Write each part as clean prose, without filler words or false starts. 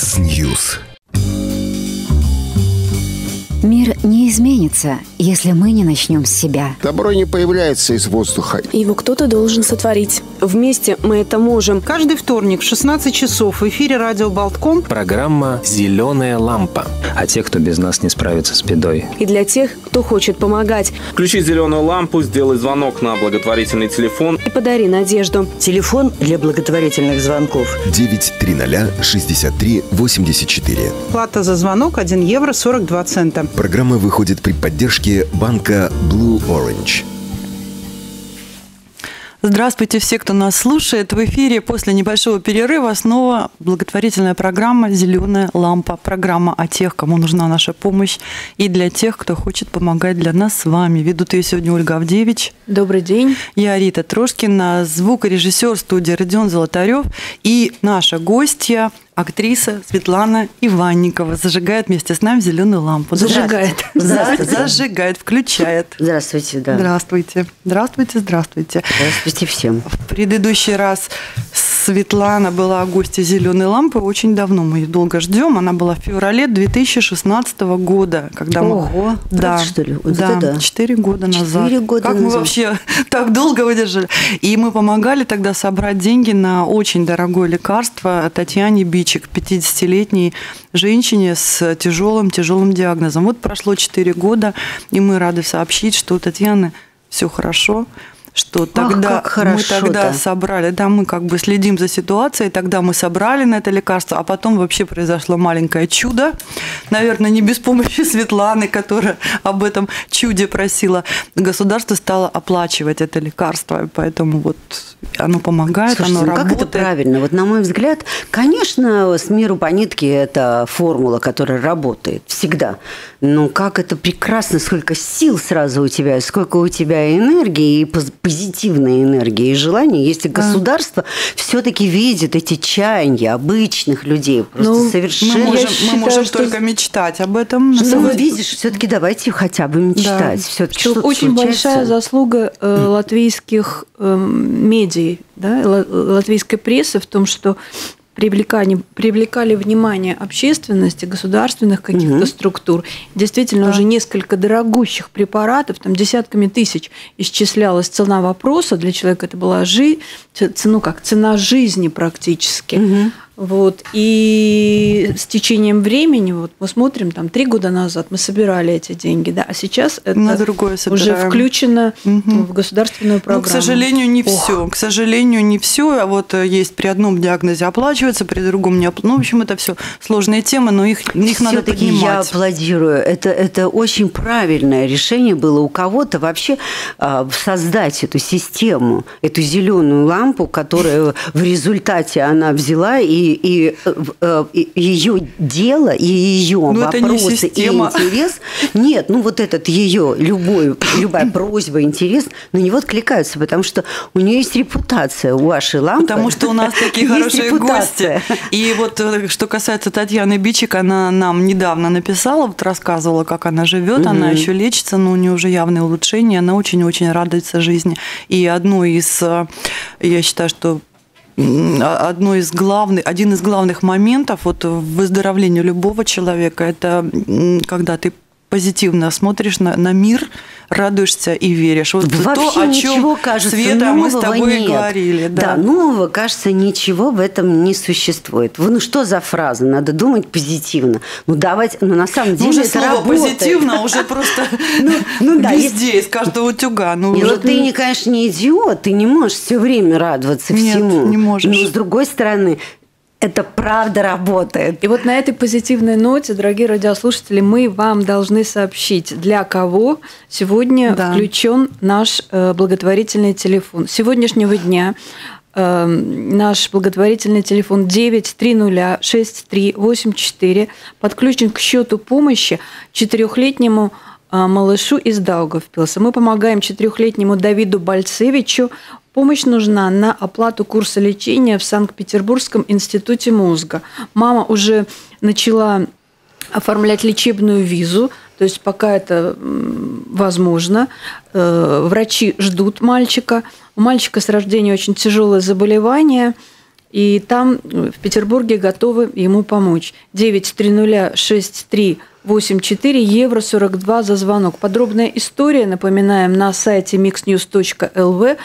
Микс Ньюс. Мир не изменится, если мы не начнем с себя. Добро не появляется из воздуха. Его кто-то должен сотворить. Вместе мы это можем. Каждый вторник в 16 часов в эфире Радио Baltkom. Программа «Зеленая лампа». А те, кто без нас не справится с бедой. И для тех, кто хочет помогать. Включи «Зеленую лампу», сделай звонок на благотворительный телефон. И подари надежду. Телефон для благотворительных звонков. 930-63-84. Плата за звонок 1 евро 42 цента. Программа выходит при поддержке банка Blue Orange. Здравствуйте, все, кто нас слушает. В эфире после небольшого перерыва снова благотворительная программа «Зеленая лампа». Программа о тех, кому нужна наша помощь, и для тех, кто хочет помогать для нас с вами. Ведут ее сегодня Ольга Авдевич. Добрый день. Я Рита Трошкина, звукорежиссер студии Родион Золотарев, и наша гостья – актриса Светлана Иванникова зажигает вместе с нами «Зеленую лампу». Зажигает. Здравствуйте. Зажигает, включает. Здравствуйте, да. Здравствуйте. Здравствуйте, здравствуйте. Здравствуйте всем. В предыдущий раз Светлана была гостьей «Зеленой лампы». Очень давно мы ее долго ждем. Она была в феврале 2016 года. Когда мы... Ого, да, правда, что ли? Вот да, 4 года назад. 4 года как назад. Мы вообще так долго выдержали? И мы помогали тогда собрать деньги на очень дорогое лекарство Татьяне Бич, 50-летней женщине с тяжелым диагнозом. Вот прошло 4 года, и мы рады сообщить, что у Татьяны все хорошо, что тогда собрали, да, мы как бы следим за ситуацией, тогда мы собрали на это лекарство, а потом вообще произошло маленькое чудо, наверное, не без помощи Светланы, которая об этом чуде просила. Государство стало оплачивать это лекарство, поэтому вот оно помогает. Слушайте, оно работает. Как это правильно? Вот на мой взгляд, конечно, с миру по нитке это формула, которая работает всегда. Но как это прекрасно, сколько сил сразу у тебя, сколько у тебя энергии и позитивной энергии и желания, если государство все-таки видит эти чаяния обычных людей. Просто совершенно... Мы можем только мечтать об этом. Но видишь, все-таки давайте хотя бы мечтать. Да. Все-таки что-то очень случается. Большая заслуга латвийских медий, да, латвийской прессы в том, что привлекали внимание общественности, государственных каких-то структур. Действительно, уже несколько дорогущих препаратов, там десятками тысяч исчислялась цена вопроса. Для человека это была цена жизни практически. Вот. И с течением времени, вот мы смотрим, там 3 года назад мы собирали эти деньги, да, а сейчас это уже включено в государственную программу. Ну, к сожалению, не все. К сожалению, не все. А вот есть при одном диагнозе оплачивается, при другом не оплачивается. Ну, в общем, это все сложные темы, но их надо поднимать. Все-таки я аплодирую. Это очень правильное решение было у кого-то вообще создать эту систему, эту зеленую лампу, которая в результате она взяла и ее дело, и ее вопросы, и интерес. Нет, ну вот этот ее любая просьба, интерес, на него откликаются, потому что у нее есть репутация, у вашей лампы. Потому что у нас такие хорошие гости. И вот что касается Татьяны Бичик, она нам недавно написала, вот рассказывала, как она живет, она еще лечится, но у нее уже явные улучшения, она очень-очень радуется жизни. И один из главных моментов вот в выздоровлении любого человека – это когда ты позитивно смотришь на мир, радуешься и веришь. Вот вообще то, о чем, кажется, Света, мы с тобой и говорили. Да. Да, нового, кажется, ничего в этом не существует. Ну, что за фраза? Надо думать позитивно. Ну, давайте, на самом деле уже это слово работает. Позитивно уже просто везде, из каждого утюга. Ты, конечно, не идиот, ты не можешь все время радоваться всему. Нет, не можешь. Но, с другой стороны, это правда работает. И вот на этой позитивной ноте, дорогие радиослушатели, мы вам должны сообщить, для кого сегодня включен наш благотворительный телефон. С сегодняшнего дня наш благотворительный телефон 9306384 подключен к счету помощи 4-летнему малышу из Даугавпилса. Мы помогаем 4-летнему Давиду Бальцевичу. Помощь нужна на оплату курса лечения в Санкт-Петербургском институте мозга. Мама уже начала оформлять лечебную визу, то есть пока это возможно. Врачи ждут мальчика. У мальчика с рождения очень тяжелое заболевание. И там в Петербурге готовы ему помочь. 9306384 евро 42 за звонок. Подробная история, напоминаем, на сайте mixnews.lv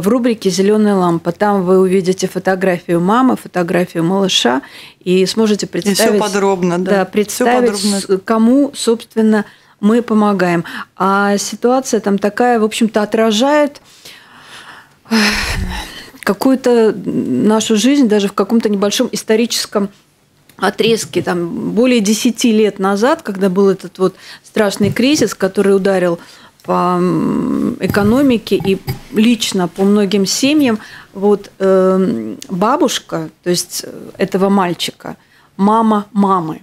в рубрике «Зеленая лампа». Там вы увидите фотографию мамы, фотографию малыша и сможете представить, и всё подробно, да. Да, представить всё подробно, кому, собственно, мы помогаем. А ситуация там такая, в общем-то, отражает какую-то нашу жизнь даже в каком-то небольшом историческом отрезке. Там, более 10 лет назад, когда был этот вот страшный кризис, который ударил по экономике и лично по многим семьям, вот бабушка, то есть этого мальчика, мама мамы.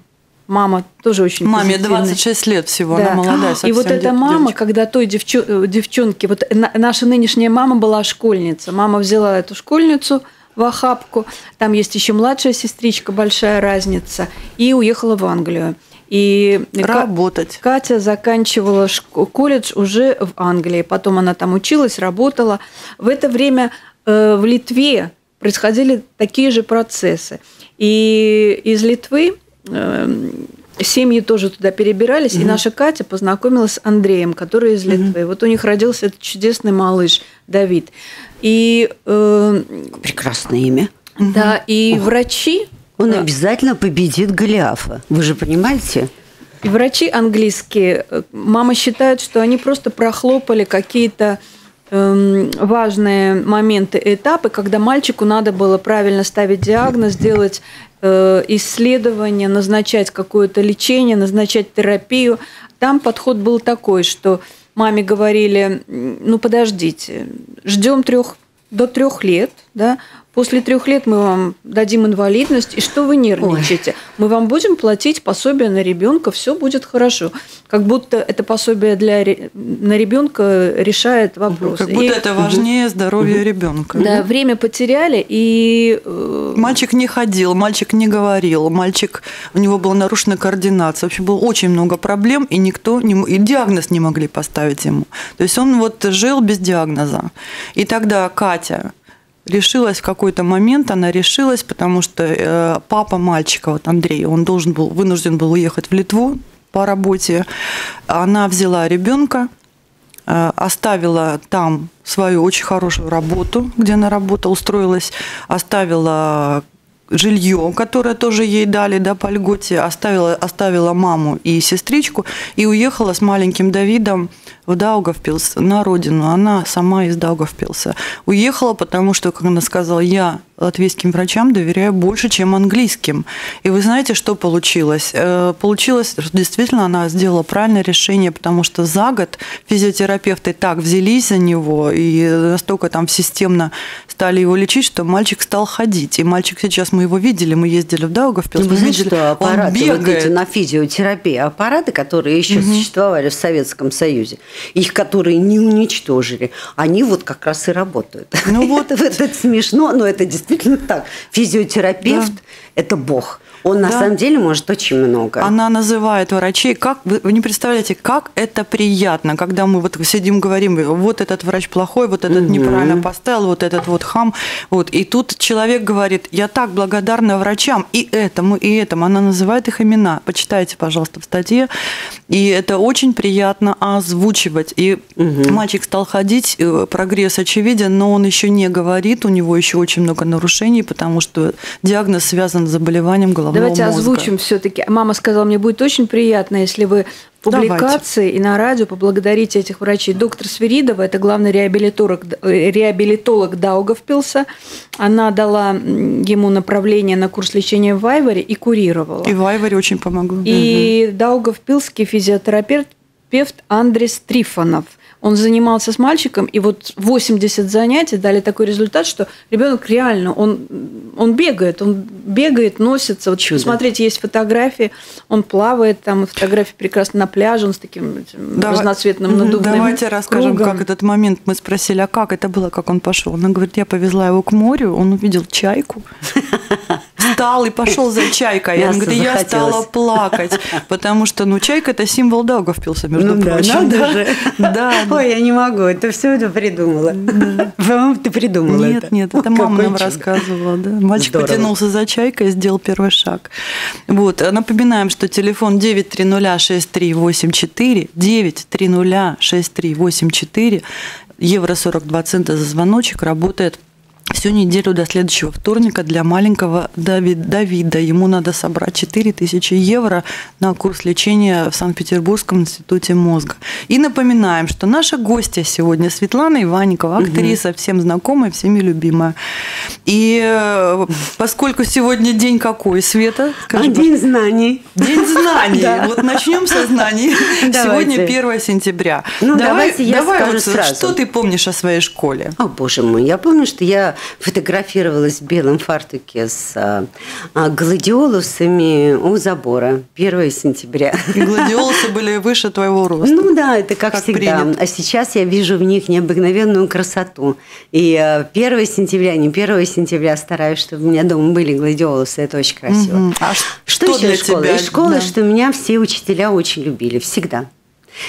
Мама тоже очень позитивная. Маме 26 лет всего, да. Она молодая совсем. И вот эта мама, девочка. Когда той девчонке, вот наша нынешняя мама была школьница, мама взяла эту школьницу в охапку, там есть еще младшая сестричка, большая разница, и уехала в Англию. И работать. Катя заканчивала колледж уже в Англии, потом она там училась, работала. В это время в Литве происходили такие же процессы. И из Литвы семьи тоже туда перебирались, и наша Катя познакомилась с Андреем, который из Литвы. Вот у них родился этот чудесный малыш Давид. И, прекрасное имя. Да, и врачи... Он обязательно победит Голиафа, вы же понимаете? И врачи английские, мама считает, что они просто прохлопали какие-то важные моменты, этапы, когда мальчику надо было правильно ставить диагноз, делать исследования, назначать какое-то лечение, назначать терапию. Там подход был такой, что маме говорили: ну подождите, ждем до 3 лет, да? После 3 лет мы вам дадим инвалидность, и что вы нервничаете? Ой. Мы вам будем платить пособие на ребенка, все будет хорошо. Как будто это пособие на ребенка решает вопрос. Как будто это важнее здоровья ребенка. Да, время потеряли, и мальчик не ходил, мальчик не говорил, у него была нарушена координация, вообще было очень много проблем, и никто и диагноз не могли поставить ему. То есть он вот жил без диагноза. И тогда Катя решилась в какой-то момент, потому что папа мальчика, вот Андрей, он вынужден был уехать в Литву по работе. Она взяла ребенка, оставила там свою очень хорошую работу, где она работала, устроилась, оставила жилье, которое тоже ей дали, да, по льготе, оставила маму и сестричку и уехала с маленьким Давидом в Даугавпилс, на родину. Она сама из Даугавпилса. Уехала, потому что, как она сказала, я латвийским врачам доверяю больше, чем английским. И вы знаете, что получилось? Получилось, что действительно она сделала правильное решение, потому что за год физиотерапевты так взялись за него и настолько там системно стали его лечить, что мальчик стал ходить. И мальчик сейчас, мы его видели, мы ездили в Даугавпилс, мы видели, что аппараты, вот эти на физиотерапию, аппараты, которые еще существовали в Советском Союзе, их, которые не уничтожили, они вот как раз и работают. Ну вот это смешно, но это действительно так. Физиотерапевт – это бог. Он на самом деле может очень много. Она называет врачей, как вы не представляете, как это приятно, когда мы вот сидим, говорим: вот этот врач плохой, вот этот неправильно поставил, вот этот вот хам, вот. И тут человек говорит: я так благодарна врачам и этому, и этому. Она называет их имена. Почитайте, пожалуйста, в статье. И это очень приятно озвучивать. И мальчик стал ходить, прогресс очевиден, но он еще не говорит, у него еще очень много нарушений, потому что диагноз связан с заболеванием головного мозга. Давайте озвучим все-таки. Мама сказала, мне будет очень приятно, если вы в публикации и на радио поблагодарите этих врачей. Доктор Сверидова, это главный реабилитолог Даугавпилса, она дала ему направление на курс лечения в Вайваре и курировала. И Вайваре очень помогло. И даугавпилский физиотерапевт Андрей Трифонов. Он занимался с мальчиком, и вот 80 занятий дали такой результат, что ребенок реально, он бегает, носится. Вот, смотрите, есть фотографии, он плавает, там фотографии прекрасно на пляже, он с таким разноцветным надувным кругом. Давайте расскажем, как этот момент. Мы спросили, а как это было, как он пошел? Она говорит, я повезла его к морю, он увидел чайку. встал и пошел за чайкой. Она говорит, я стала плакать, потому что, ну, чайка – это символ Даугавпилса, между прочим. Да. Ой, я не могу, это все это придумала. По-моему, ты придумала это. Нет, это мама нам рассказывала. Мальчик потянулся за чайкой и сделал первый шаг. Вот, напоминаем, что телефон 9306384, 9306384, €42 за звоночек, работает всю неделю до следующего вторника для маленького Давида. Ему надо собрать 4000 евро на курс лечения в Санкт-Петербургском институте мозга. И напоминаем, что наша гостья сегодня Светлана Иванникова, актриса, всем знакомая, всеми любимая. И поскольку сегодня день какой, Света? Скажи, день знаний. День знаний. Да. Вот начнем со знаний. Давайте. Сегодня 1 сентября. Ну, давай я скажу сразу. Что ты помнишь о своей школе? О, боже мой, я помню, что я фотографировалась в белом фартуке с гладиолусами у забора 1 сентября. И гладиолусы были выше твоего роста. Ну да, это как всегда. Принято. А сейчас я вижу в них необыкновенную красоту. И 1 сентября, не 1 сентября, стараюсь, чтобы у меня дома были гладиолусы. Это очень красиво. Угу. А что для тебя? Из школы, да, что меня все учителя очень любили. Всегда.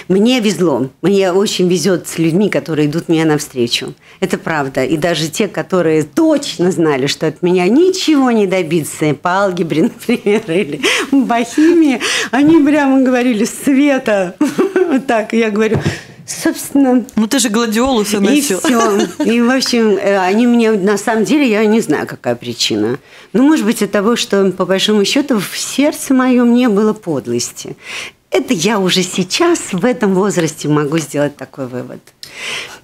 Мне везло. Мне очень везет с людьми, которые идут мне навстречу. Это правда. И даже те, которые точно знали, что от меня ничего не добиться, по алгебре, например, или по химии, они прямо говорили: Света. Вот так. Я говорю... Собственно. Ну, ты же гладиолусы носил. И все. И, в общем, они мне, на самом деле, я не знаю, какая причина. Ну, может быть, от того, что, по большому счету, в сердце моем не было подлости. Это я уже сейчас в этом возрасте могу сделать такой вывод.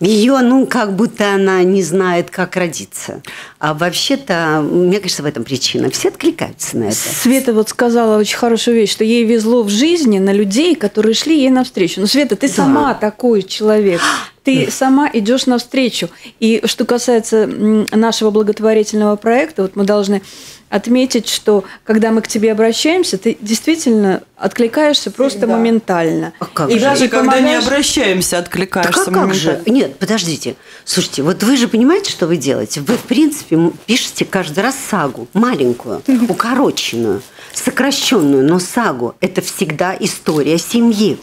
Ее, ну, как будто она не знает, как родиться. А вообще-то, мне кажется, в этом причина. Все откликаются на это. Света вот сказала очень хорошую вещь, что ей везло в жизни на людей, которые шли ей навстречу. Ну, Света, ты сама такой человек. Ты сама идешь навстречу. И что касается нашего благотворительного проекта, вот мы должны отметить, что когда мы к тебе обращаемся, ты действительно откликаешься просто моментально. А как и же? Даже когда не обращаемся, откликаешься моментально. Как же? Нет, подождите. Слушайте, вот вы же понимаете, что вы делаете? Вы, в принципе, пишете каждый раз сагу, маленькую, укороченную, сокращенную, но сагу – это всегда история семьи.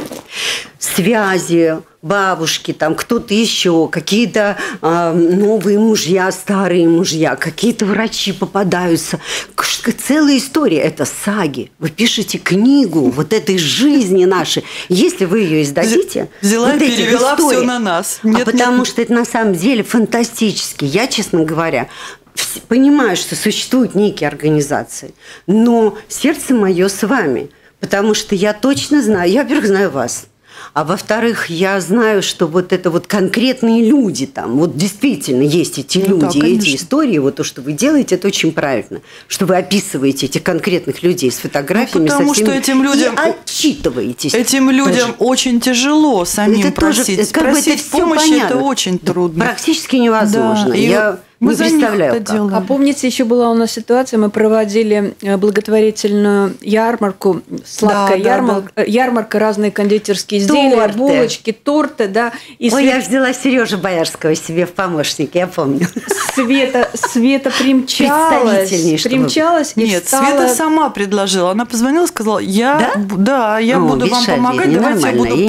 Связи, бабушки, там кто-то еще, какие-то новые мужья, старые мужья, какие-то врачи попадаются. Целая история – это саги. Вы пишете книгу вот этой жизни нашей. Если вы ее издадите… Взяла вот и перевела все на нас. Нет, потому что это на самом деле фантастически. Я, честно говоря… Понимаю, что существуют некие организации, но сердце мое с вами, потому что я точно знаю, я, во-первых, знаю вас, а во-вторых, я знаю, что вот это вот конкретные люди там, вот действительно есть эти люди, да, эти истории, вот то, что вы делаете, это очень правильно, что вы описываете этих конкретных людей с фотографиями, ну, потому со всеми, что этим людям, и отчитываетесь. Этим людям тоже очень тяжело самим это просить. Тоже, как просить это помощи, понятно. Это очень трудно. Практически невозможно. Да. Я... Мы за них это делаем. А помните, еще была у нас ситуация, мы проводили благотворительную ярмарку, сладкая ярмарка, разные кондитерские изделия, булочки, торты, да. И Ой, я взяла Сережу Боярского себе в помощники, я помню. Света примчалась. Нет, Света сама предложила, она позвонила, сказала, я буду вам помогать, давайте я буду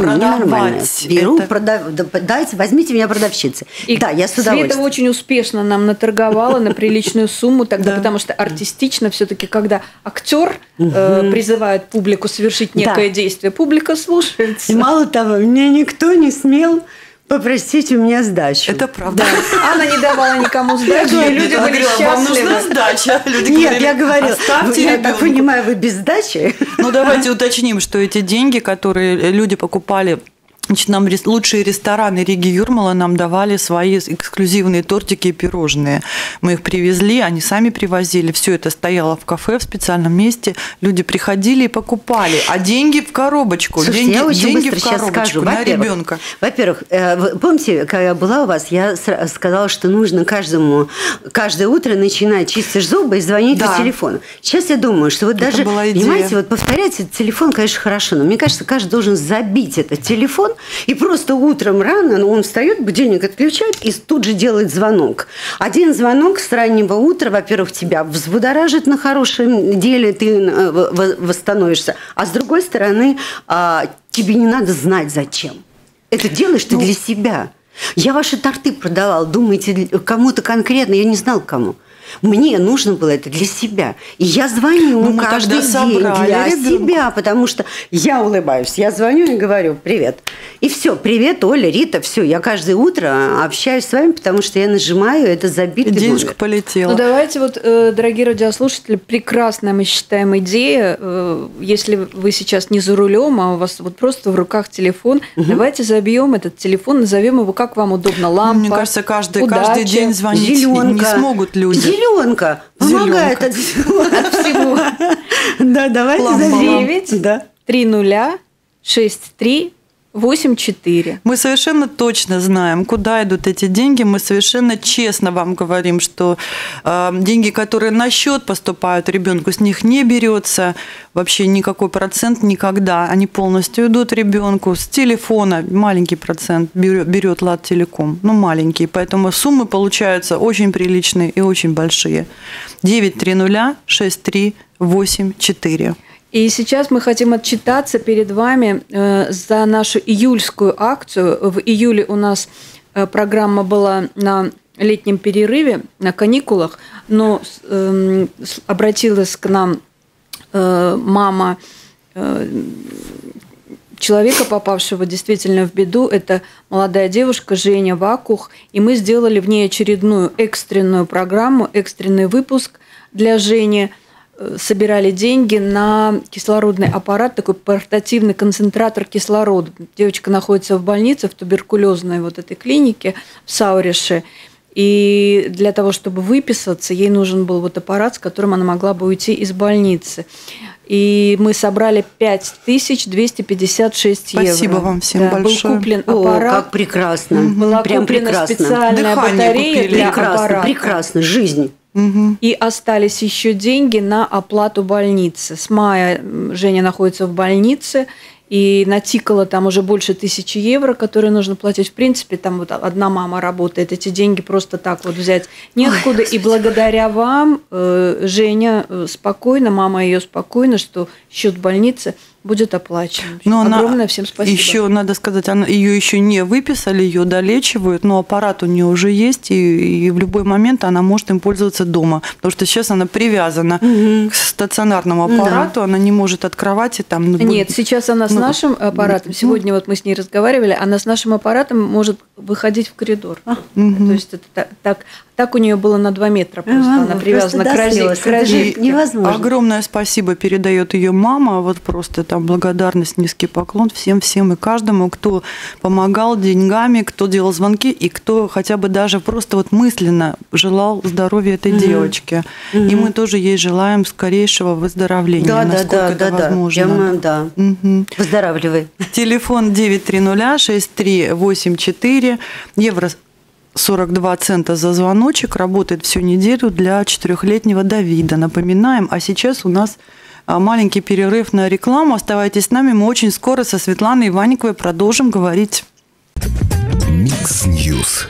продавать. Дайте, возьмите меня продавщицы. Да, я с удовольствием. Света очень успешно нам наторговала на приличную сумму тогда, потому что артистично все-таки, когда актер призывает публику совершить некое действие, публика слушается. И мало того, мне никто не смел попросить у меня сдачу. Это правда. Да. Она не давала никому сдачу, и люди были счастливы. Вам нужна сдача? Люди говорили, я говорила, я так понимаю, вы без сдачи? Ну, давайте уточним, что эти деньги, которые люди покупали... Значит, нам лучшие рестораны Риги и Юрмала нам давали свои эксклюзивные тортики и пирожные. Мы их привезли, они сами привозили. Все это стояло в кафе в специальном месте. Люди приходили и покупали. А деньги в коробочку. Слушайте, деньги, я очень деньги быстро в коробочку сейчас скажу. На ребенка. Во-первых, помните, когда я была у вас, я сказала, что нужно каждое утро начинать чистить зубы и звонить по телефону. Сейчас я думаю, что вот это даже, понимаете, вот повторять этот телефон, конечно, хорошо, но мне кажется, каждый должен забить этот телефон, И просто утром рано он встает, будильник отключает и тут же делает звонок. Один звонок с раннего утра, во-первых, тебя взбудоражит на хорошем деле, ты восстановишься. А с другой стороны, тебе не надо знать зачем. Это делаешь ты для себя. Я ваши торты продавала, думаете, кому-то конкретно, я не знала кому. Мне нужно было это для себя. И я звоню каждый день для себя, потому что я улыбаюсь. Я звоню и говорю «Привет». И все, «Привет, Оля, Рита». Все, я каждое утро общаюсь с вами, потому что я нажимаю, это забитый номер. Денежка полетела. Ну, давайте вот, дорогие радиослушатели, прекрасная, мы считаем, идея. Если вы сейчас не за рулем, а у вас вот просто в руках телефон, давайте забьем этот телефон, назовем его как вам удобно. Лампа, мне кажется, каждый день звонить не смогут люди. Зеленка помогает от всего. Да, давайте за 9-3-0-6-3-8-4. Мы совершенно точно знаем, куда идут эти деньги. Мы совершенно честно вам говорим, что деньги, которые на счет поступают ребенку, с них не берется вообще никакой процент никогда. Они полностью идут ребенку. С телефона маленький процент берет Латтелеком. Ну, маленький. Поэтому суммы получаются очень приличные и очень большие. 9-3-0-6-3-8-4. И сейчас мы хотим отчитаться перед вами за нашу июльскую акцию. В июле у нас программа была на летнем перерыве, на каникулах, но обратилась к нам мама человека, попавшего действительно в беду. Это молодая девушка Женя Вакух. И мы сделали в ней очередную экстренную программу, экстренный выпуск для Жени. Собирали деньги на кислородный аппарат, такой портативный концентратор кислорода. Девочка находится в больнице, в туберкулезной вот этой клинике в Сауреше. И для того, чтобы выписаться, ей нужен был вот аппарат, с которым она могла бы уйти из больницы. И мы собрали 5256 евро. Спасибо вам всем большое. Был куплен аппарат. О, как прекрасно. Была прям куплена специальная батарея для аппарата. Прекрасно, жизнь. И остались еще деньги на оплату больницы. С мая Женя находится в больнице и натикала там уже больше 1000 евро, которые нужно платить. В принципе, там вот одна мама работает, эти деньги просто так вот взять неоткуда. Ой, и благодаря вам Женя спокойно, мама ее спокойна, что счет больницы будет оплачен. Но огромное она, всем спасибо. Еще, надо сказать, ее еще не выписали, ее долечивают, но аппарат у нее уже есть, и в любой момент она может им пользоваться дома, потому что сейчас она привязана к стационарному аппарату, она не может от кровати там... Нет, сейчас она с нашим аппаратом, сегодня вот мы с ней разговаривали, она с нашим аппаратом может выходить в коридор. То есть это так у нее было на 2 метра просто, она привязана к розетке. Невозможно. Огромное спасибо передает ее мама, вот просто там благодарность, низкий поклон всем и каждому, кто помогал деньгами, кто делал звонки и кто хотя бы даже просто вот мысленно желал здоровья этой девочки. И мы тоже ей желаем скорейшего выздоровления, насколько это возможно. Выздоравливай. Телефон 930-6384, евро 42 цента за звоночек, работает всю неделю для 4-летнего Давида. Напоминаем, а сейчас у нас маленький перерыв на рекламу. Оставайтесь с нами, мы очень скоро со Светланой Иванниковой продолжим говорить. Mix News.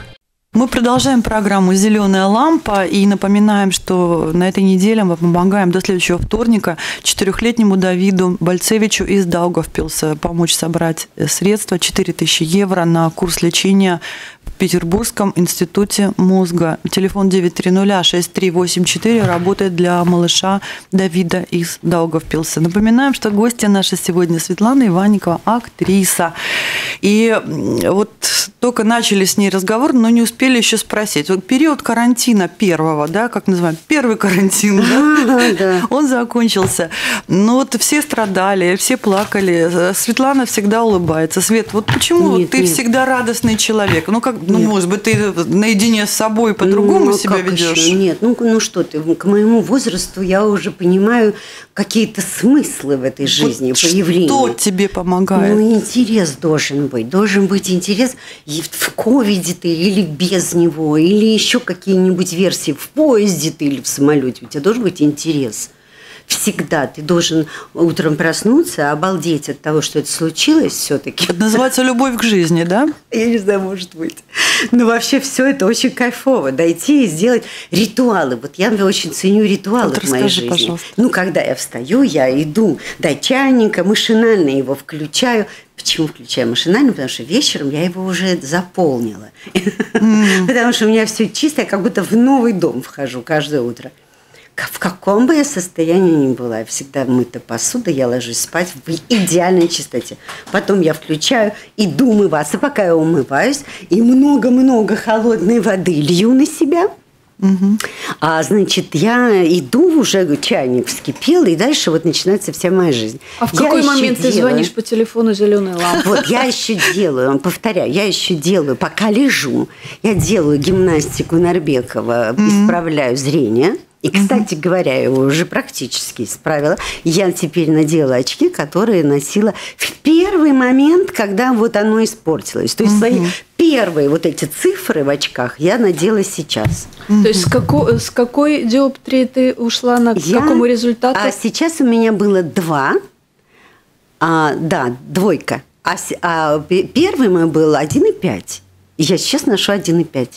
Мы продолжаем программу «Зеленая лампа» и напоминаем, что на этой неделе мы помогаем до следующего вторника 4-летнему Давиду Бальцевичу из Даугавпилса помочь собрать средства 4000 евро на курс лечения в Петербургском институте мозга. Телефон 930-6384 работает для малыша Давида из Даугавпилса. Напоминаем, что гостья наша сегодня Светлана Иванникова, актриса. И вот только начали с ней разговор, но не успели еще спросить. Вот период карантина первого, да, как называем, первый карантин, он закончился. Но вот все страдали, все плакали. Светлана всегда улыбается. Свет, вот почему ты всегда радостный человек? Ну, как, ну, может быть, ты наедине с собой по-другому себя ведешь? Нет, ну что ты, к моему возрасту я уже понимаю какие-то смыслы в этой жизни, появления. Что тебе помогает? Ну, интерес должен быть. Должен быть интерес в ковиде ты или без него, или еще какие-нибудь версии в поезде ты или в самолете. У тебя должен быть интерес. всегда ты должен утром проснуться, обалдеть от того, что это случилось все-таки. Это называется любовь к жизни, да? Я не знаю, может быть. Но вообще все это очень кайфово. Дойти и сделать ритуалы. Вот я очень ценю ритуалы вот в моей жизни. Пожалуйста. Ну, когда я встаю, я иду до чайника, машинально его включаю. Почему включаю машинально? Потому что вечером я его уже заполнила. Потому что у меня все чисто, я как будто в новый дом вхожу каждое утро. В каком бы я состоянии ни была, я всегда мыта посуда, я ложусь спать в идеальной чистоте. Потом я включаю, иду умываться, пока я умываюсь, и много-много холодной воды лью на себя. Угу. А значит, я иду, уже чайник вскипел, и дальше вот начинается вся моя жизнь. А в какой момент ты звонишь по телефону «Зеленая лампа»? Вот я еще делаю, повторяю, я еще делаю, пока лежу, я делаю гимнастику Нарбекова, исправляю зрение. И, кстати говоря, я его уже практически исправила. Я теперь надела очки, которые носила в первый момент, когда вот оно испортилось. То есть свои первые вот эти цифры в очках я надела сейчас. То есть с какой диоптрии ты ушла, к какому результату? А сейчас у меня было 2. Да, двойка. Первый мой был 1,5. Я сейчас ношу 1,5.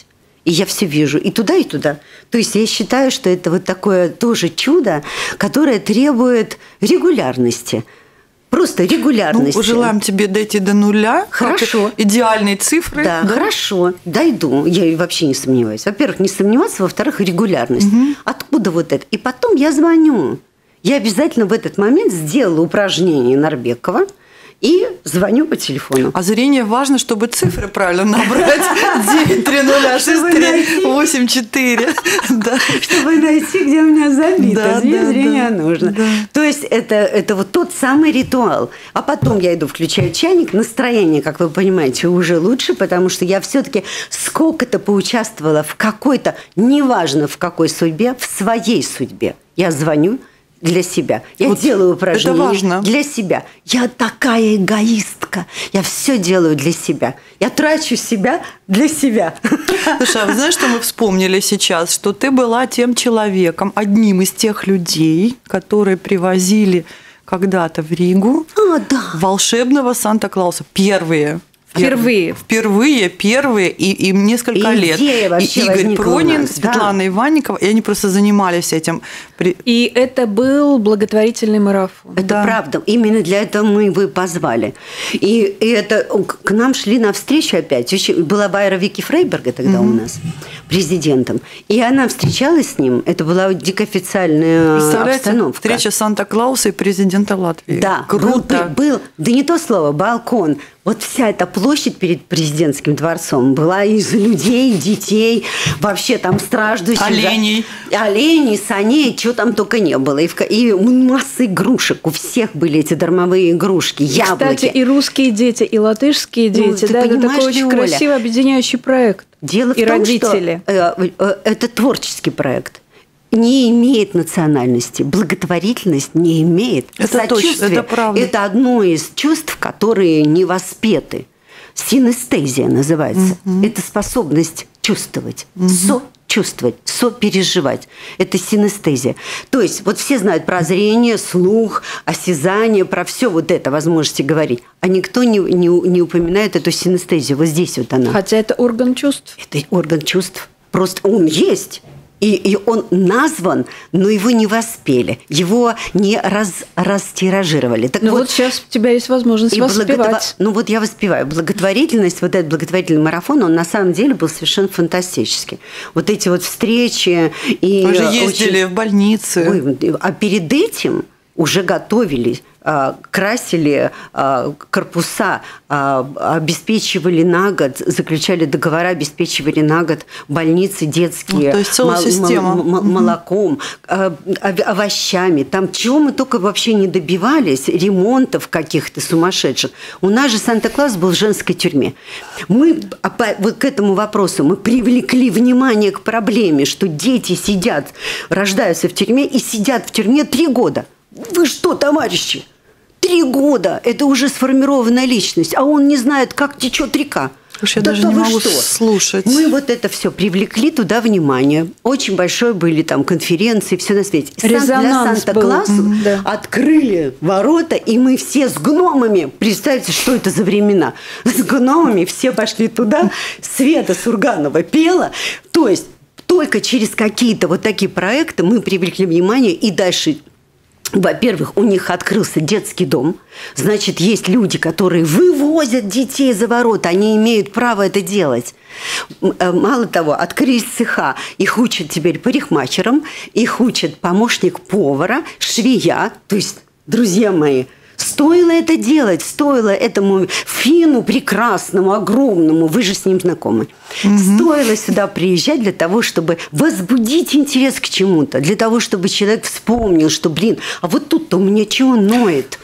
И я все вижу, и туда, и туда. То есть я считаю, что это вот такое тоже чудо, которое требует регулярности. Просто регулярности. Ну, желаем тебе дойти до нуля. Хорошо. Идеальные цифры. Да, да, хорошо. Дойду. Я вообще не сомневаюсь. Во-первых, не сомневаться. Во-вторых, регулярность. Угу. Откуда вот это? И потом я звоню. Я обязательно в этот момент сделала упражнение Нарбекова. И звоню по телефону. А зрение важно, чтобы цифры правильно набрать. 9 3 0 6 3 8 4. Чтобы найти, где у меня забито. Зрение нужно. То есть это вот тот самый ритуал. А потом я иду, включаю чайник. Настроение, как вы понимаете, уже лучше, потому что я все-таки сколько-то поучаствовала в какой-то, неважно в какой судьбе, в своей судьбе. Я звоню. Для себя. Я вот делаю упражнения для себя. Я такая эгоистка. Я все делаю для себя. Я трачу себя для себя. Слушай, а вы знаешь, что мы вспомнили сейчас? Что ты была тем человеком, одним из тех людей, которые привозили когда-то в Ригу волшебного Санта-Клауса. Впервые, и им несколько лет. И Игорь Пронин, Светлана Иванникова, и они просто занимались этим. И это был благотворительный марафон. Это правда. Именно для этого мы его и позвали. И это к нам шли навстречу опять. Была Вайра Вике-Фрейберга тогда у нас президентом. И она встречалась с ним. Это была дико официальная обстановка. Встреча Санта-Клауса и президента Латвии. Да. Круто. Был, да не то слово, балкон. Вот вся эта площадь перед президентским дворцом была из людей, детей, вообще там страждущих. Оленей. Оленей, саней, чего там только не было. И масса игрушек. У всех были эти дармовые игрушки, яблоки. Кстати, и русские дети, и латышские дети. Ну, да, это такой очень красивый объединяющий проект. Дело в том, что это творческий проект. Не имеет национальности, благотворительность не имеет. Это точно, это правда. Это одно из чувств, которые не воспеты. Синестезия называется. Это способность чувствовать, сочувствовать, сопереживать. Это синестезия. То есть вот все знают про зрение, слух, осязание, про все вот это возможности говорить. А никто не упоминает эту синестезию. Вот здесь вот она. Хотя это орган чувств. Это орган чувств. Просто он есть. И он назван, но его не воспели, его не растиражировали. Так вот сейчас у тебя есть возможность воспевать. Ну вот я воспеваю. Благотворительность, вот этот благотворительный марафон, он на самом деле был совершенно фантастический. Вот эти вот встречи. Вы же ездили в больницы. Ой, а перед этим уже готовились, красили корпуса, обеспечивали на год, заключали договора, обеспечивали на год больницы детские, то есть целая система. Молоком, овощами. Там чего мы только вообще не добивались, ремонтов каких-то сумасшедших. У нас же Санта-Клаус был в женской тюрьме. Мы вот к этому вопросу мы привлекли внимание к проблеме, что дети сидят, рождаются в тюрьме и сидят в тюрьме 3 года. Вы что, товарищи? 3 года. Это уже сформированная личность. А он не знает, как течет река. Я да даже не могу слушать. Мы вот это все привлекли туда внимание. Очень большое были там конференции, все на свете. Резонанс был. Для Санта-Клаусу открыли ворота, и мы все с гномами. Представьте, что это за времена. С гномами все пошли туда. Света Сурганова пела. То есть только через какие-то вот такие проекты мы привлекли внимание и дальше... Во-первых, у них открылся детский дом. Значит, есть люди, которые вывозят детей за ворота. Они имеют право это делать. Мало того, открылись цеха. Их учат теперь парикмахером, их учат помощник повара, швея. То есть, друзья мои, стоило это делать, стоило этому финну прекрасному, огромному, вы же с ним знакомы, стоило сюда приезжать для того, чтобы возбудить интерес к чему-то, для того, чтобы человек вспомнил, что, блин, а вот тут-то у меня чего ноет.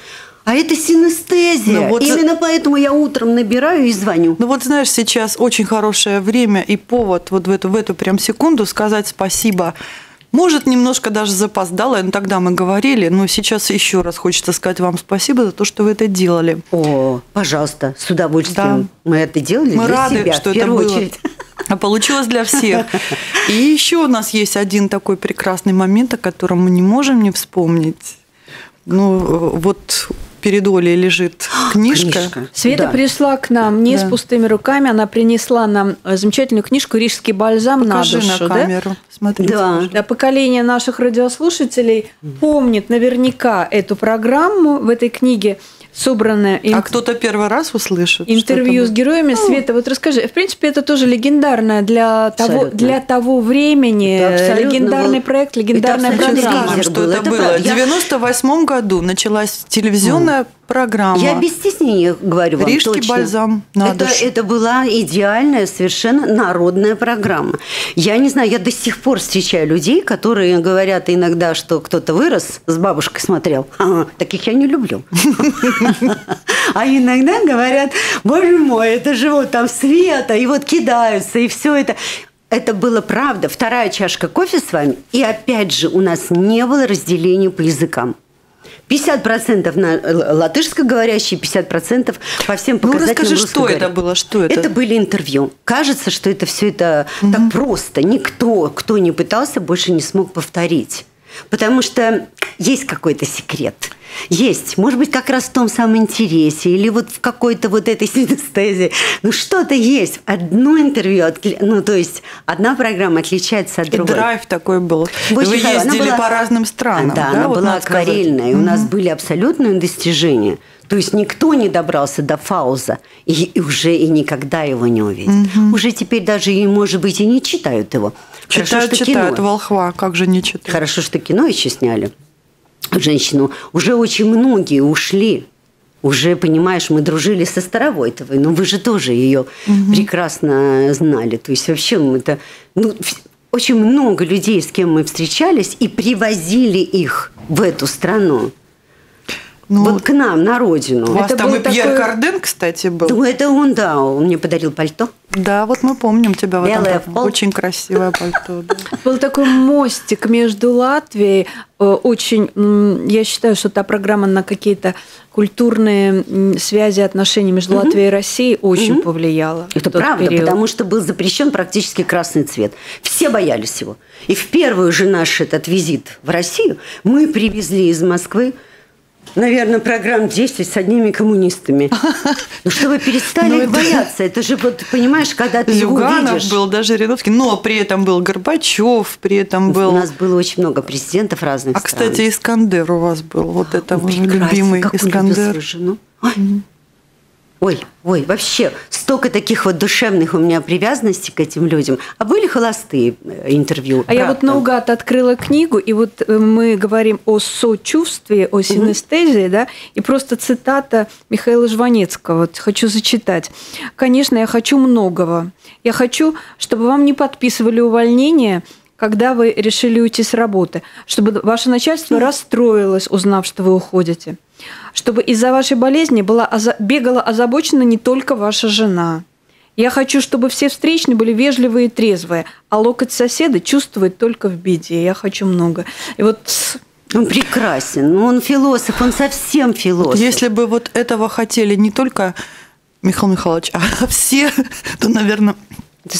А это синестезия. Вот... Именно поэтому я утром набираю и звоню. Ну вот знаешь, сейчас очень хорошее время и повод вот в эту прям секунду сказать спасибо. Может, немножко даже запоздало, но тогда мы говорили, но сейчас еще раз хочется сказать вам спасибо за то, что вы это делали. О, пожалуйста, с удовольствием. Да. Мы это делали мы для рады, себя, что в первую это очередь. Было. А получилось для всех. И еще у нас есть один такой прекрасный момент, о котором мы не можем не вспомнить. Ну, вот... Перед Олей лежит книжка. Света пришла к нам не с пустыми руками. Она принесла нам замечательную книжку «Рижский бальзам на душу». Покажи на камеру. Смотрите. Да. Поколение наших радиослушателей помнит наверняка эту программу. В этой книге собраны... А кто-то первый раз услышит. Интервью с героями. Света, вот расскажи. В принципе, это тоже легендарное для того времени. Легендарный проект, легендарная программа. Что это было? В 98 году началась телевизионная программа. Я без стеснения говорю вам. Рижский бальзам на душу. Это была идеальная, совершенно народная программа. Я не знаю, я до сих пор встречаю людей, которые говорят иногда, что кто-то вырос, с бабушкой смотрел. Таких я не люблю. А иногда говорят, боже мой, это же вот там Света, и вот кидаются, и все это... Это было правда. Вторая чашка кофе с вами. И опять же, у нас не было разделения по языкам. 50% на латышскоговорящие, 50% по всем показателям. Ну, расскажи, что это было? Что это? Это были интервью. Кажется, что это все это так просто. Никто, кто не пытался, больше не смог повторить. Потому что есть какой-то секрет. Есть. Может быть, как раз в том самом интересе или вот в какой-то вот этой синестезии. Ну, что-то есть. Одно интервью, ну, то есть, одна программа отличается от другой. И драйв такой был. Вы ездили по разным странам. Да, она была акварельная. И у нас были абсолютные достижения. То есть никто не добрался до Фауза и уже и никогда его не увидит. Уже теперь даже, может быть, и не читают его. Читают Волхва, как же не читают. Хорошо, что кино еще сняли. Женщину. Уже очень многие ушли. Уже, понимаешь, мы дружили со Старовойтовой, но вы же тоже ее прекрасно знали. То есть вообще это... Ну, очень много людей, с кем мы встречались, и привозили их в эту страну. Ну, вот к нам, на родину. У вас там и Пьер Карден, кстати, был. Ну, это он, да, он мне подарил пальто. Да, вот мы помним тебя в этом. Очень красивое пальто. Был такой мостик между Латвией. Очень, я считаю, что та программа на какие-то культурные связи, отношения между Латвией и Россией очень повлияла. Это правда, потому что был запрещен практически красный цвет. Все боялись его. И в первый же наш этот визит в Россию мы привезли из Москвы, наверное, программ 10 с одними коммунистами. Ну, чтобы перестали их бояться. Это же, вот, понимаешь, когда ты Зюганов увидишь... был, даже Жириновский. Но при этом был Горбачев, при этом был... У нас было очень много президентов разных стран. А, кстати, Искандер у вас был. Вот это мой любимый Искандер. Ой, вообще, столько таких вот душевных у меня привязанностей к этим людям. А были холостые интервью? А я вот наугад открыла книгу, и вот мы говорим о сочувствии, о синестезии, да, и просто цитата Михаила Жванецкого, хочу зачитать. «Конечно, я хочу многого. Я хочу, чтобы вам не подписывали увольнение, когда вы решили уйти с работы, чтобы ваше начальство расстроилось, узнав, что вы уходите». Чтобы из-за вашей болезни бегала озабочена не только ваша жена. Я хочу, чтобы все встречные были вежливые и трезвые, а локоть соседа чувствует только в беде. Я хочу много. И вот... Он прекрасен, он философ, он совсем философ. Если бы вот этого хотели не только Михаил Михайлович, а все, то, наверное,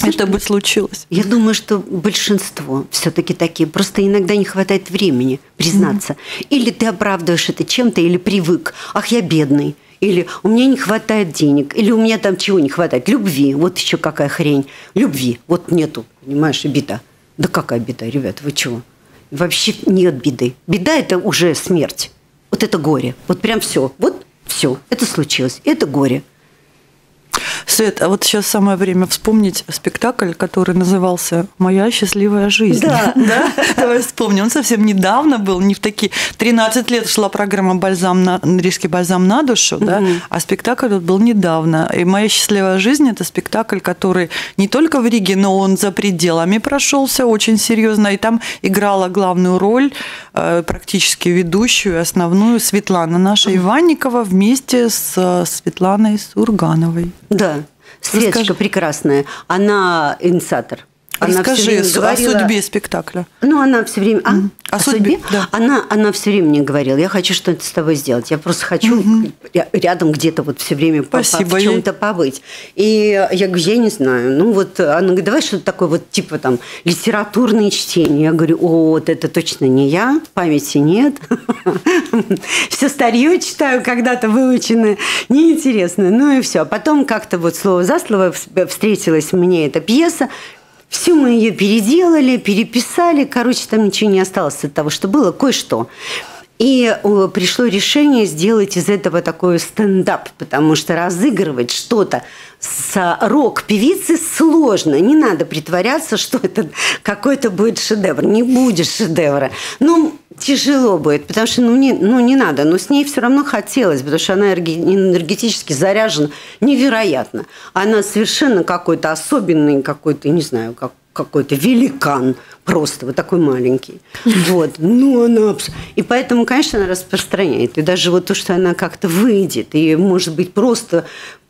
это бы случилось. Я думаю, что большинство все-таки такие. Просто иногда не хватает времени признаться. Или ты оправдываешь это чем-то, или привык. Ах, я бедный. Или у меня не хватает денег. Или у меня там чего не хватает? Любви. Вот еще какая хрень. Любви. Вот нету, понимаешь, беда. Да какая беда, ребята, вы чего? Вообще нет беды. Беда – это уже смерть. Вот это горе. Вот прям все. Вот все. Это случилось. Это горе. Свет, а вот сейчас самое время вспомнить спектакль, который назывался «Моя счастливая жизнь». Да, да. Давай вспомним. Он совсем недавно был, не в такие... 13 лет шла программа «Рижский бальзам на душу», да? А спектакль вот был недавно. И «Моя счастливая жизнь» – это спектакль, который не только в Риге, но он за пределами прошелся очень серьезно. И там играла главную роль, практически ведущую, основную, Светлана наша Иванникова вместе с Светланой Сургановой. Да, Светочка прекрасная. Она инициатор. Расскажи о судьбе спектакля. Ну, она все время... О судьбе? Да. Она все время мне говорила, я хочу что-то с тобой сделать. Я просто хочу рядом где-то вот все время в чем-то побыть. И я говорю, я не знаю. Ну, вот она говорит, давай что-то такое вот типа там литературные чтения. Я говорю, о, вот это точно не я, памяти нет. Все старье читаю, когда-то выученное, неинтересное. Ну и все. А потом как-то вот слово за слово встретилась мне эта пьеса. Всю мы ее переделали, переписали. Короче, там ничего не осталось от того, что было, кое-что. И пришло решение сделать из этого такой стендап, потому что разыгрывать что-то с рок-певицы сложно. Не надо притворяться, что это какой-то будет шедевр. Не будет шедевра. Ну, тяжело будет, потому что не надо. Но с ней все равно хотелось, потому что она энергетически заряжена невероятно. Она совершенно какой-то особенный, какой-то, не знаю, какой-то великан. Просто вот такой маленький. Вот. Ну, она... И поэтому, конечно, она распространяет. И даже вот то, что она как-то выйдет, и, может быть, просто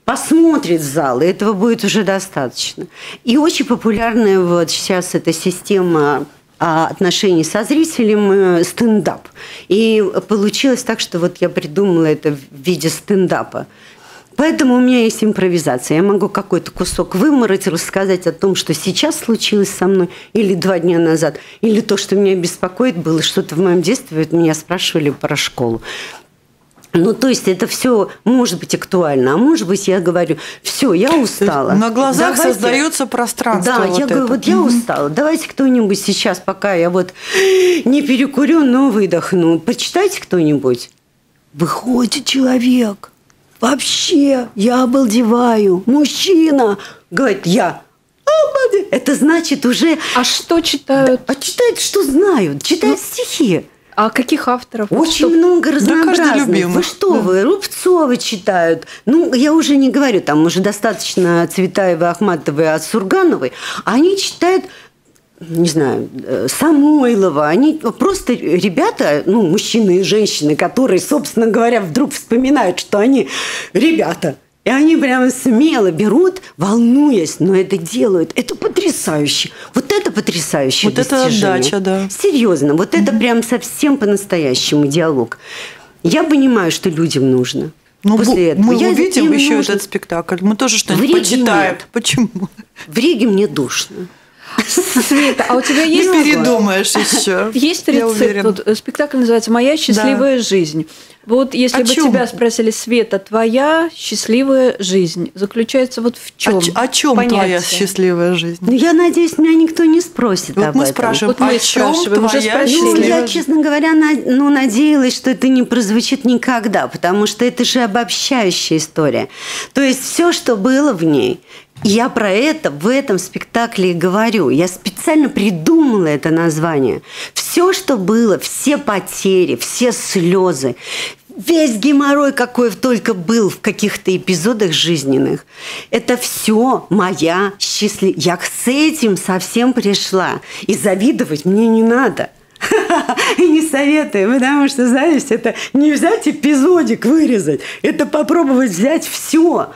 посмотрит в зал, и этого будет уже достаточно. И очень популярная вот сейчас эта система отношений со зрителем стендап. И получилось так, что вот я придумала это в виде стендапа. Поэтому у меня есть импровизация. Я могу какой-то кусок вымороть, рассказать о том, что сейчас случилось со мной, или 2 дня назад, или то, что меня беспокоит, было что-то в моем детстве, меня спрашивали про школу. Ну, то есть это все может быть актуально, а может быть я говорю, все, я устала. На глазах давайте... создается пространство. Да, вот я говорю, вот я устала, давайте кто-нибудь сейчас, пока я вот не перекурю, но выдохну, почитайте кто-нибудь. Выходит человек. Вообще, я обалдеваю. Мужчина, говорит, я обалдеваю. Это значит уже... А что читают? А читают, что знают. Читают стихи. А каких авторов? Очень много разнообразных. Вы что вы, Рубцова читают. Ну, я уже не говорю, там уже достаточно Цветаевой, Ахматовой, от Сургановой. Они читают... не знаю, Самойлова, они просто ребята, ну, мужчины и женщины, которые, собственно говоря, вдруг вспоминают, что они ребята. И они прямо смело берут, волнуясь, но это делают. Это потрясающе. Вот это потрясающее достижение. Вот это отдача, да. Серьезно, вот это прям совсем по-настоящему диалог. Я понимаю, что людям нужно. Ну, мы увидим еще этот спектакль. Мы тоже что-нибудь почитаем. Почему? В Риге мне душно. Света, а у тебя есть... Не передумаешь еще. Есть рецепт. Вот, спектакль называется «Моя счастливая жизнь». Вот если бы тебя спросили, Света, твоя счастливая жизнь заключается вот в чем? О чем твоя счастливая жизнь? Ну, я надеюсь, меня никто не спросит об этом. Мы спрашиваем, о чем твоя счастливая жизнь? Я, честно говоря, надеялась, что это не прозвучит никогда, потому что это же обобщающая история. То есть все, что было в ней... Я про это в этом спектакле и говорю. Я специально придумала это название. Все, что было, все потери, все слезы, весь геморрой, какой только был в каких-то эпизодах жизненных, это все моя счастливая. Я с этим совсем пришла. И завидовать мне не надо. И не советую, потому что, знаешь, это не взять эпизодик вырезать, это попробовать взять все.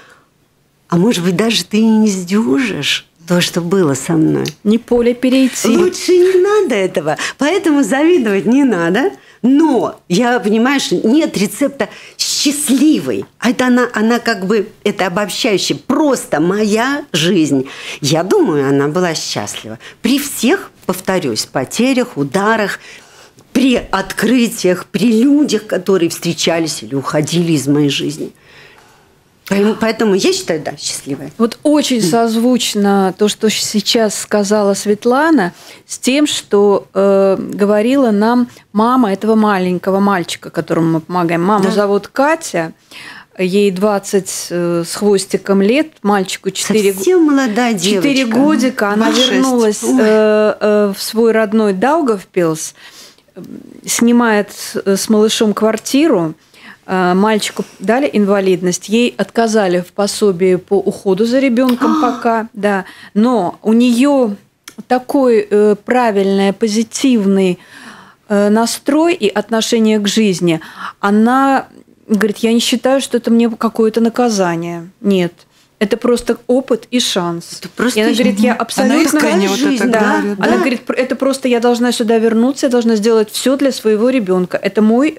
А может быть, даже ты и не сдюжишь то, что было со мной. Не поле перейти. Лучше не надо этого. Поэтому завидовать не надо. Но я понимаю, что нет рецепта счастья. счастливой. Это она как бы, это обобщающе, просто моя жизнь. Я думаю, она была счастлива. При всех, повторюсь, потерях, ударах, при открытиях, при людях, которые встречались или уходили из моей жизни. Поэтому я считаю, да, счастливая. Вот очень созвучно то, что сейчас сказала Светлана, с тем, что говорила нам мама этого маленького мальчика, которому мы помогаем. Маму зовут Катя, ей 20 с хвостиком лет, мальчику 4 года. 4 годика она вернулась в свой родной Даугавпилс, снимает с малышом квартиру. Мальчику дали инвалидность, ей отказали в пособии по уходу за ребенком пока, да. Но у нее такой правильный, позитивный настрой и отношение к жизни. Она говорит, я не считаю, что это мне какое-то наказание. Нет. Это просто опыт и шанс. Просто... И она говорит, я абсолютно... Она, жизнь, вот это, да. Говорит, да. Она говорит, это просто я должна сюда вернуться, я должна сделать все для своего ребенка. Это мой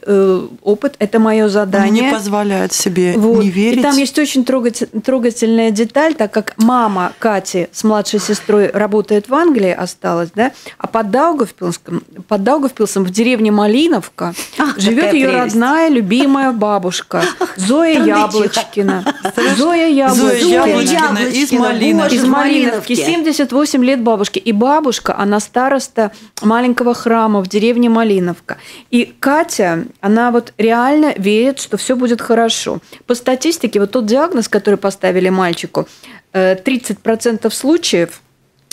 опыт, это мое задание. Мне позволяет себе вот. Не верить. И там есть очень трогательная деталь, так как мама Кати с младшей сестрой работает в Англии, осталась, да? А под Даугавпилсом в деревне Малиновка живет ее родная, любимая бабушка Зоя Яблочкина. Зоя Яблочкина. Яблочкина из Малиновки. 78 лет бабушке. И бабушка, она староста маленького храма в деревне Малиновка. И Катя, она вот реально верит, что все будет хорошо. По статистике, вот тот диагноз, который поставили мальчику, 30% случаев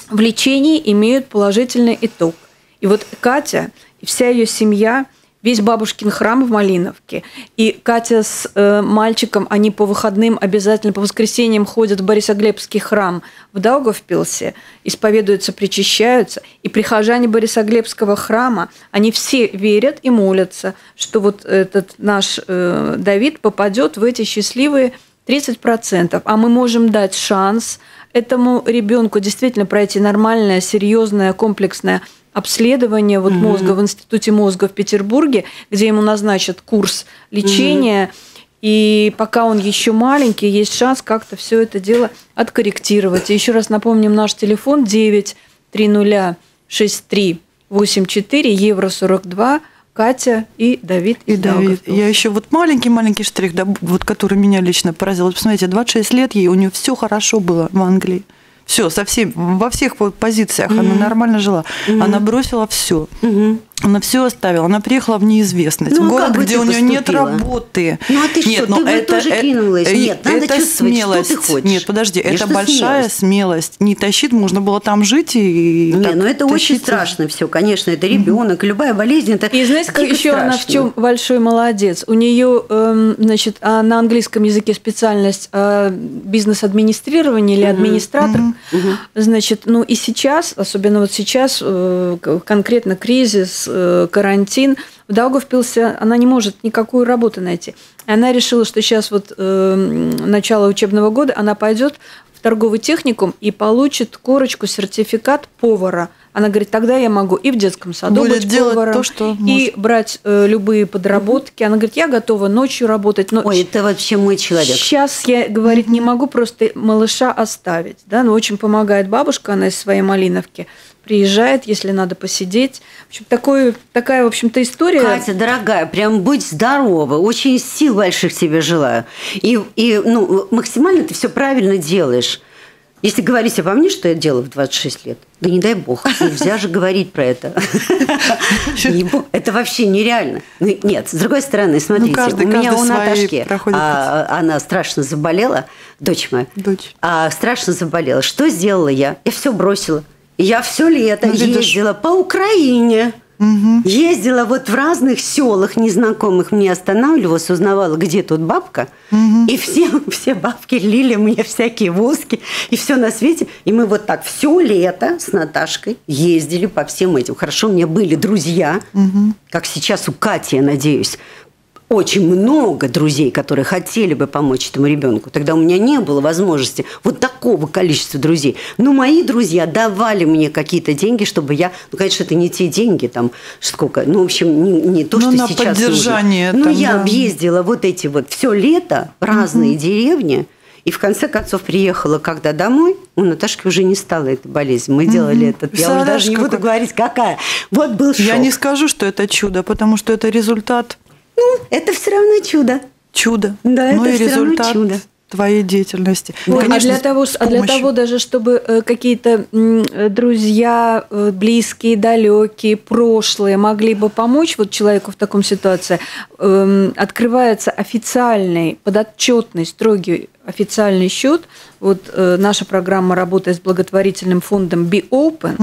в лечении имеют положительный итог. И вот Катя и вся ее семья... Весь бабушкин храм в Малиновке. И Катя с мальчиком, они по выходным обязательно, по воскресеньям ходят в Борисоглебский храм в Даугавпилсе, исповедуются, причащаются. И прихожане Борисоглебского храма, они все верят и молятся, что вот этот наш Давид попадет в эти счастливые 30%. А мы можем дать шанс этому ребенку действительно пройти нормальное, серьезное, комплексное обследование вот мозга в Институте мозга в Петербурге, где ему назначат курс лечения. И пока он еще маленький, есть шанс как-то все это дело откорректировать. И еще раз напомним, наш телефон 9306384, евро 42. Катя и Давид. И Давид. Я еще вот маленький штрих, да, вот, который меня лично поразил. Вот посмотрите, 26 лет ей, у нее все хорошо было в Англии. Все, во всех позициях она нормально жила. Она бросила все. Она все оставила. Она приехала в неизвестность. Ну, в город, где у нее нет работы. Ну, а ты что? Нет, ну, ты тоже кинулась. Нет, надо чувствовать, смелость. Что ты хочешь. Нет, подожди, конечно, это большая смелость. Не тащить, можно было там жить и не, ну это очень страшно все, конечно. Это ребенок, любая болезнь. Это и знаете, как еще страшно. Она в чем большой молодец. У нее, значит, на английском языке специальность бизнес-администрирование или администратор. Значит, ну и сейчас, особенно вот сейчас, конкретно кризис, карантин, в Даугавпилсе она не может никакую работу найти. Она решила, что сейчас вот начало учебного года, она пойдет в торговый техникум и получит корочку, сертификат повара. Она говорит, тогда я могу и в детском саду быть поваром, то, что и брать любые подработки. Она говорит, я готова ночью работать. Но ой, это вообще мой человек. Сейчас я, говорит, не могу просто малыша оставить. Да? Но очень помогает бабушка, она из своей Малиновки. Приезжает, если надо посидеть. В общем, такая, в общем-то, история. Катя, дорогая, прям будь здорова. Очень сил больших тебе желаю. И ну, максимально ты все правильно делаешь. Если говорить обо мне, что я делала в 26 лет, да не дай бог, нельзя же говорить про это. Это вообще нереально. Нет, с другой стороны, смотрите, у меня у Наташки, она страшно заболела, дочь моя, страшно заболела. Что сделала я? Я все бросила. Я все лето ездила по Украине. Ездила вот в разных селах незнакомых, мне останавливалась, узнавала, где тут бабка, и все бабки лили мне всякие воски, и все на свете. И мы вот так все лето с Наташкой ездили по всем этим. Хорошо, у меня были друзья, как сейчас у Кати, я надеюсь, очень много друзей, которые хотели бы помочь этому ребенку. Тогда у меня не было возможности вот такого количества друзей. Но мои друзья давали мне какие-то деньги, чтобы я... Ну, конечно, это не те деньги, там, сколько... Ну, в общем, не то, что сейчас... Ну, на поддержание. Ну, я объездила вот эти вот все лето, разные деревни, и в конце концов приехала, когда домой, у Наташки уже не стала эта болезнь. Мы делали это. Я уже даже не буду говорить, какая. Вот был шок. Я не скажу, что это чудо, потому что это результат... Ну, это все равно чудо. Чудо. Да, ну, это все результат равно чудо твоей деятельности. Ну, конечно, а для того даже, чтобы какие-то друзья, близкие, далекие, прошлые могли бы помочь вот человеку в таком ситуации, открывается официальный, подотчетный, строгий официальный счет. Вот наша программа работает с благотворительным фондом Be Open,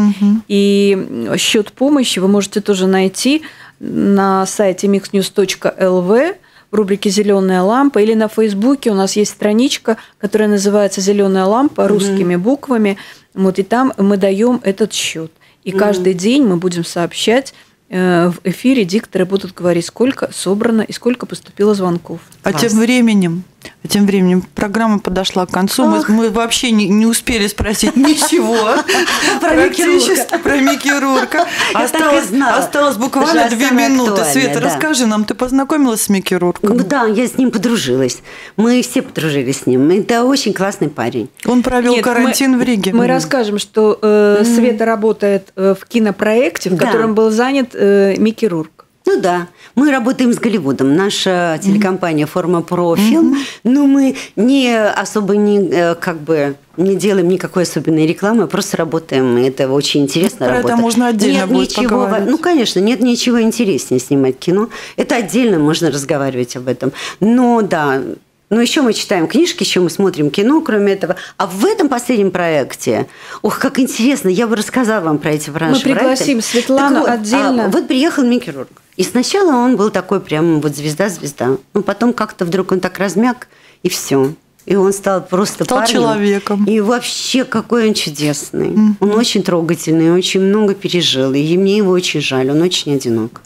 и счет помощи вы можете тоже найти на сайте mixnews.lv в рубрике «Зеленая лампа», или на Фейсбуке у нас есть страничка, которая называется «Зеленая лампа» русскими буквами. Вот, и там мы даем этот счет. И каждый день мы будем сообщать. В эфире дикторы будут говорить, сколько собрано и сколько поступило звонков. А тем временем программа подошла к концу. Мы вообще не успели спросить ничего про Микки Рурка. Осталось буквально 2 минуты. Света, расскажи нам, ты познакомилась с Микки Рурком? Да, я с ним подружилась. Мы все подружились с ним. Это очень классный парень. Он провел карантин в Риге. Мы расскажем, что Света работает в кинопроекте, в котором был занят Микки Рурк. Ну да, мы работаем с Голливудом. Наша телекомпания «Форма Профилм». Но мы не делаем никакой особенной рекламы, просто работаем. Это очень интересно. Про это можно отдельно будет поговорить. Ну, конечно, нет ничего интереснее снимать кино. Это отдельно можно разговаривать об этом. Но да... Но еще мы читаем книжки, еще мы смотрим кино, кроме этого. А в этом последнем проекте, ох, как интересно, я бы рассказала вам про эти проекты. Мы пригласим Светлану отдельно. Вот приехал Микки Рурк. И сначала он был такой прям вот звезда-звезда. Но потом как-то вдруг он так размяк, и все. И он стал просто парнем. Человеком. И вообще, какой он чудесный. Он очень трогательный, очень много пережил. И мне его очень жаль, он очень одинок.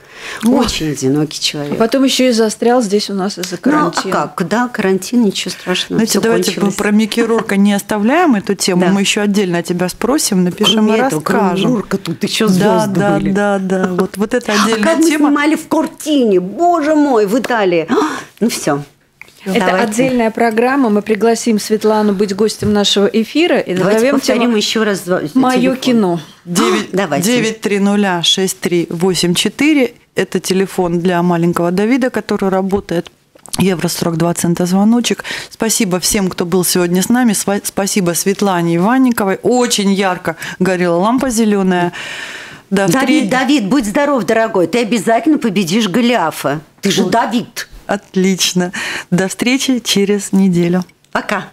Очень одинокий человек. А потом еще и застрял здесь у нас из-за карантина. Ну, а как? Да, карантин, ничего страшного. Знаете, давайте про Микки Рурка не оставляем эту тему. Мы еще отдельно тебя спросим, напишем и расскажем. Рурка тут еще звезды были. Да. Вот это отдельная тема. А как мы снимали в Кортине, боже мой, в Италии. Ну, все. Это отдельная программа. Мы пригласим Светлану быть гостем нашего эфира. И давайте повторим еще раз. Мое кино. 9306384. Это телефон для маленького Давида, который работает. €42 звоночек. Спасибо всем, кто был сегодня с нами. Спасибо Светлане Иванниковой. Очень ярко горела лампа зеленая. Давид, будь здоров, дорогой. Ты обязательно победишь Голиафа. Ты же Давид. Отлично. До встречи через неделю. Пока.